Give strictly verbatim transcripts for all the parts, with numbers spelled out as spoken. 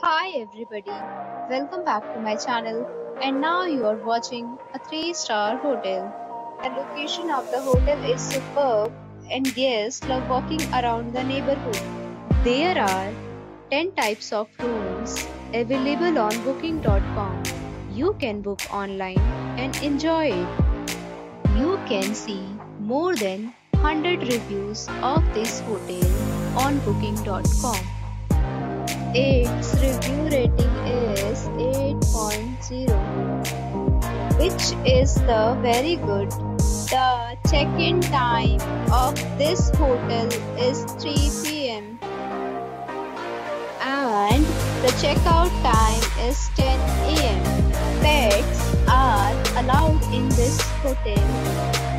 Hi everybody, welcome back to my channel, and now you are watching a three star hotel. The location of the hotel is superb and guests love walking around the neighborhood. There are ten types of rooms available on booking dot com. You can book online and enjoy it. You can see more than one hundred reviews of this hotel on booking dot com. Its review rating is eight point zero, which is the very good. The check-in time of this hotel is three p m and the checkout time is ten a m Pets are allowed in this hotel.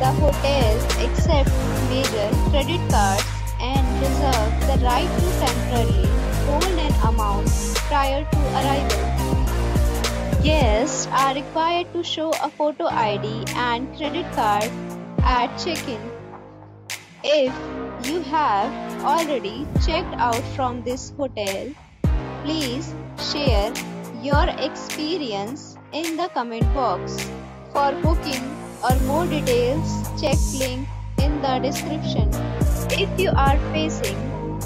The hotel accepts major credit cards and reserves the right to temporarily hold an amount prior to arrival. Guests are required to show a photo I D and credit card at check-in. If you have already checked out from this hotel, please share your experience in the comment box. For booking or more details, check link in the description. If you are facing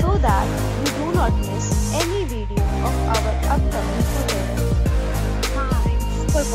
so that you do not miss any video of our upcoming hotel. Thanks for